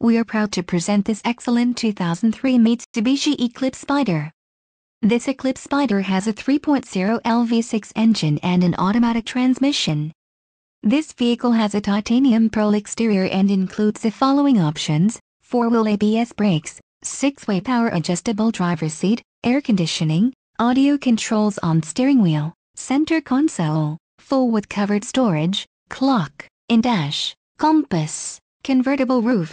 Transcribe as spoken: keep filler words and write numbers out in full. We are proud to present this excellent two thousand three Mitsubishi Eclipse Spyder. This Eclipse Spyder has a three point oh liter V six engine and an automatic transmission. This vehicle has a titanium pearl exterior and includes the following options: four-wheel A B S brakes, six-way power adjustable driver's seat, air conditioning, audio controls on steering wheel, center console, full with covered storage, clock, in-dash, compass, convertible roof,